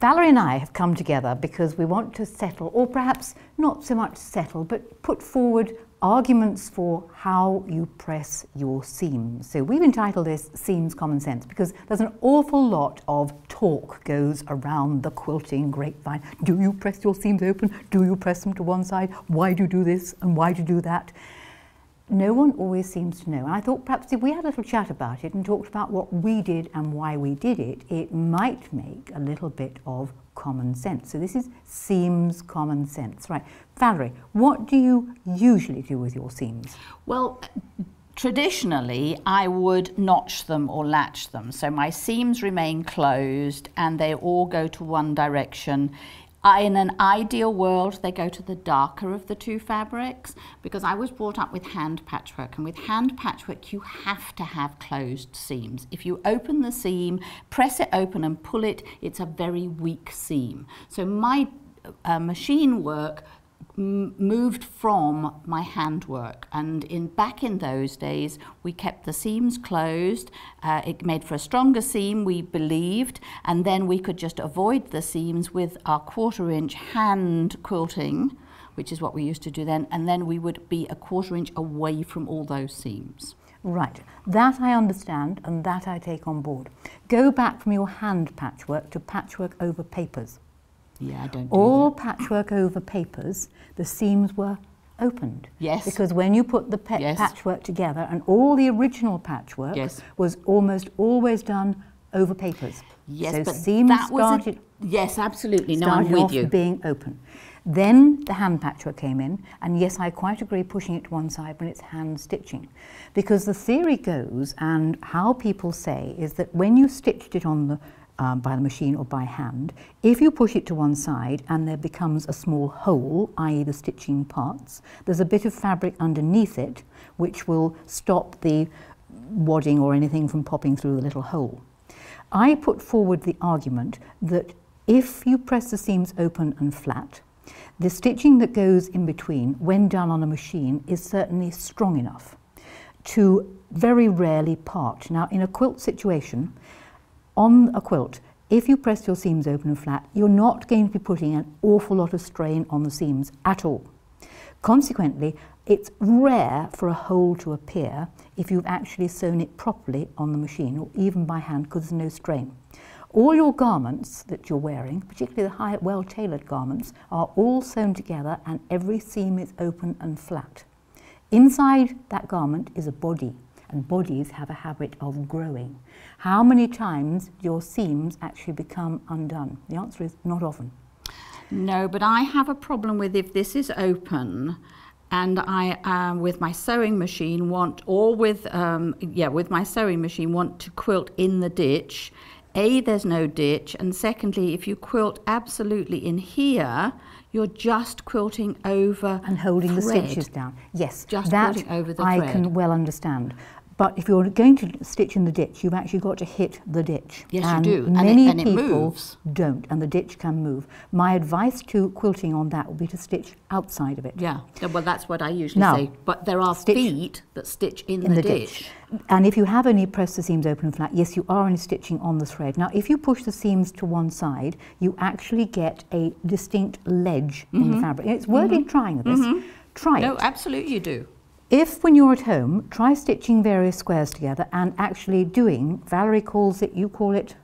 Valerie and I have come together because we want to settle, or perhaps not so much settle, but put forward arguments for how you press your seams. So we've entitled this Seams Common Sense because there's an awful lot of talk goes around the quilting grapevine. Do you press your seams open? Do you press them to one side? Why do you do this and why do you do that? No one always seems to know, and I thought perhaps if we had a little chat about it and talked about what we did and why we did it, it might make a little bit of common sense. So this is Seams Common Sense. Right, Valerie, what do you usually do with your seams? Well, traditionally, I would notch them or latch them, so my seams remain closed and they all go to one direction. In an ideal world, they go to the darker of the two fabrics, because I was brought up with hand patchwork, and with hand patchwork you have to have closed seams. If you open the seam, press it open and pull it, it's a very weak seam. So my machine work moved from my handwork, and back in those days we kept the seams closed. It made for a stronger seam, we believed, and then we could just avoid the seams with our 1/4 inch hand quilting, which is what we used to do then, and then we would be a 1/4 inch away from all those seams. Right, that I understand and that I take on board. Go back from your hand patchwork to patchwork over papers. Yeah, I don't do all that. Patchwork over papers, the seams were opened. Yes. Because when you put the patchwork together, and all the original patchwork was almost always done over papers. Yes, so but seams that started. Yes, absolutely. No, I'm with you. Being open. Then the hand patchwork came in, and yes, I quite agree pushing it to one side when it's hand stitching. Because the theory goes, and how people say, is that when you stitched it on the by the machine or by hand, if you push it to one side and there becomes a small hole, i.e. the stitching parts, there's a bit of fabric underneath it which will stop the wadding or anything from popping through the little hole. I put forward the argument that if you press the seams open and flat, the stitching that goes in between, when done on a machine, is certainly strong enough to very rarely part. Now, in a quilt situation, on a quilt, if you press your seams open and flat, you're not going to be putting an awful lot of strain on the seams at all. Consequently, it's rare for a hole to appear if you've actually sewn it properly on the machine or even by hand, because there's no strain. All your garments that you're wearing, particularly the high, well-tailored garments, are all sewn together and every seam is open and flat. Inside that garment is a body. And bodies have a habit of growing. How many times do your seams actually become undone? The answer is not often. No, but I have a problem with if this is open, and I with my sewing machine want, or with my sewing machine want to quilt in the ditch. A, there's no ditch, and secondly, if you quilt absolutely in here, you're just quilting over and holding the stitches down. Yes, just quilting over the thread. I can well understand. But if you're going to stitch in the ditch, you've actually got to hit the ditch. Yes, and you do. Many people don't, and the ditch can move. My advice to quilting on that would be to stitch outside of it. Yeah, well, that's what I usually say. But there are feet that stitch in the ditch. And if you have only pressed the seams open and flat, yes, you are only stitching on the thread. Now, if you push the seams to one side, you actually get a distinct ledge in the fabric. And it's worth trying this. Try it. No, absolutely you do. If, when you're at home, try stitching various squares together and actually doing, Valerie calls it, you call it?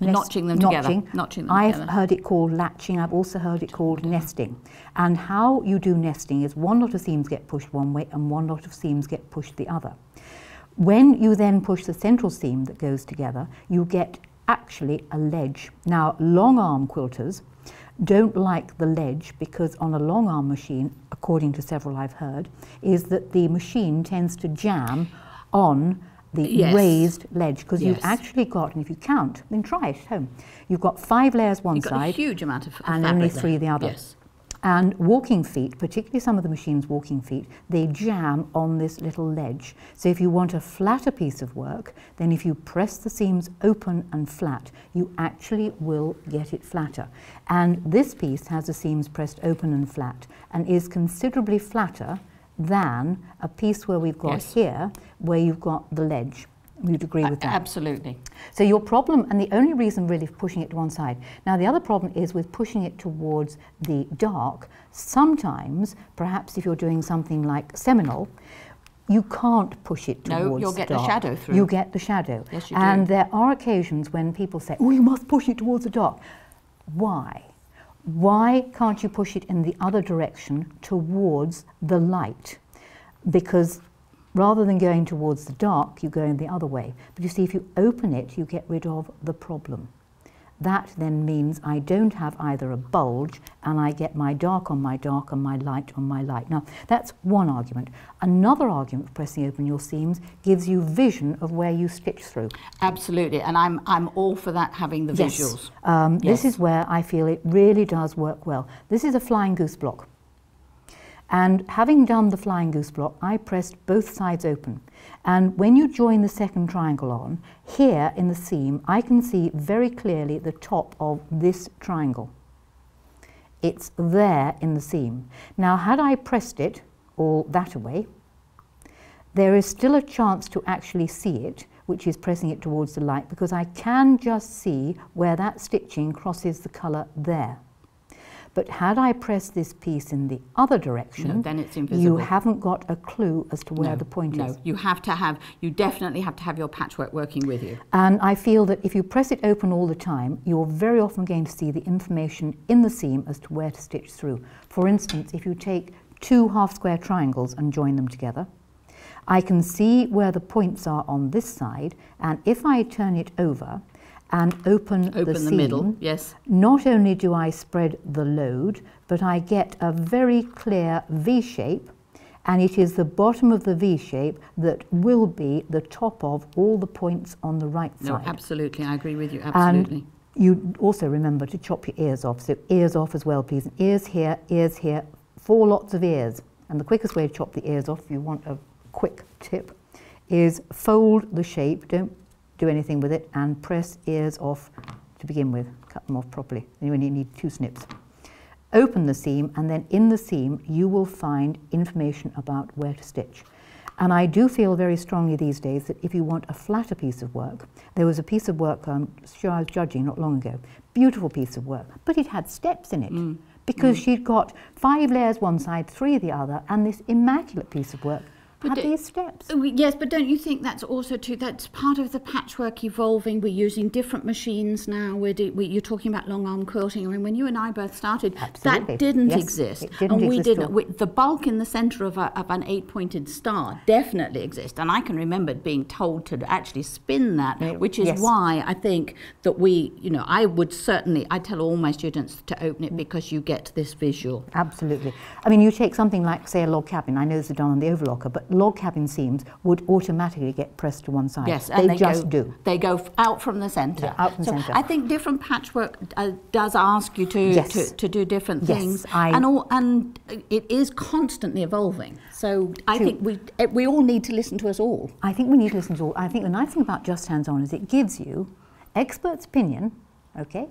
Notching them together. Notching them together. I've heard it called latching, I've also heard it called nesting. And how you do nesting is one lot of seams get pushed one way and one lot of seams get pushed the other. When you then push the central seam that goes together, you get actually a ledge. Now, long arm quilters don't like the ledge because on a long arm machine, according to several I've heard, is that the machine tends to jam on the raised ledge, because you've actually got, and if you count, then try it at home, you've got 5 layers one side, a huge amount of and only 3 the other. Yes. And walking feet, particularly some of the machines' walking feet, they jam on this little ledge. So if you want a flatter piece of work, then if you press the seams open and flat, you actually will get it flatter. And this piece has the seams pressed open and flat and is considerably flatter than a piece where we've got here, where you've got the ledge. You'd agree with that? Absolutely. So your problem, and the only reason really for pushing it to one side. Now the other problem is with pushing it towards the dark. Sometimes, perhaps if you're doing something like seminal, you can't push it towards the dark. No, you'll get the shadow through. You get the shadow. Yes, you do. And there are occasions when people say, oh, you must push it towards the dark. Why? Why can't you push it in the other direction towards the light? Because rather than going towards the dark, you go in the other way. But you see, if you open it, you get rid of the problem. That then means I don't have either a bulge, and I get my dark on my dark and my light on my light. Now, that's one argument. Another argument for pressing open your seams gives you vision of where you stitch through. Absolutely, and I'm all for that, having the visuals. Yes. This is where I feel it really does work well. This is a flying goose block. And having done the flying goose block, I pressed both sides open. And when you join the second triangle on, here in the seam, I can see very clearly the top of this triangle. It's there in the seam. Now, had I pressed it all that away, there is still a chance to actually see it, which is pressing it towards the light, because I can just see where that stitching crosses the colour there. But had I pressed this piece in the other direction, then it's invisible. You haven't got a clue as to where the point is. No, you have to have, you definitely have to have your patchwork working with you. And I feel that if you press it open all the time, you're very often going to see the information in the seam as to where to stitch through. For instance, if you take two half-square triangles and join them together, I can see where the points are on this side, and if I turn it over, and open the seam, middle, yes. Not only do I spread the load, but I get a very clear V-shape, and it is the bottom of the V-shape that will be the top of all the points on the right side. No, absolutely, I agree with you, absolutely. And you also remember to chop your ears off, so ears off as well, please. Ears here, 4 lots of ears. And the quickest way to chop the ears off, if you want a quick tip, is fold the shape, don't do anything with it, and press ears off to begin with. Cut them off properly. You only need 2 snips. Open the seam, and then in the seam you will find information about where to stitch. And I do feel very strongly these days that if you want a flatter piece of work, there was a piece of work I'm sure I was judging not long ago, beautiful piece of work, but it had steps in it. Because she'd got 5 layers one side, 3 the other, and this immaculate piece of work had these steps. Yes, but don't you think that's also too, that's part of the patchwork evolving? We're using different machines now. You're talking about long arm quilting. I mean, when you and I both started, absolutely, that didn't exist. It didn't the bulk in the centre of an 8-pointed star definitely exists. And I can remember being told to actually spin that, which is why I think that we, you know, I would certainly, I tell all my students to open it because you get this visual. Absolutely. I mean, you take something like, say, a log cabin. I know this is done on the overlocker, but log cabin seams would automatically get pressed to one side. Yes, and they just do. They go out from the centre. Yeah, out from the centre. I think different patchwork does ask you to do different things, and it is constantly evolving. So I think we all need to listen to us all. I think we need to listen to all. I think the nice thing about Just Hands On is it gives you expert's opinion, okay,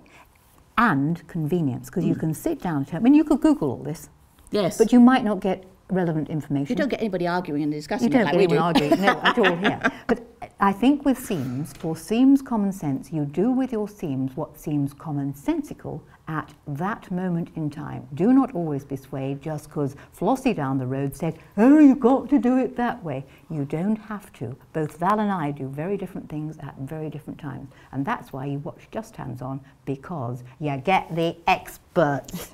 and convenience, because you can sit down at home. I mean, you could Google all this. Yes, but you might not get relevant information. You don't get anybody arguing and discussing it like we do. You don't get anyone arguing, no, at all here. Yeah. But I think with seams, for Seams Common Sense, you do with your seams what seems commonsensical at that moment in time. Do not always be swayed just because Flossie down the road said, oh, you've got to do it that way. You don't have to. Both Val and I do very different things at very different times. And that's why you watch Just Hands On, because you get the experts.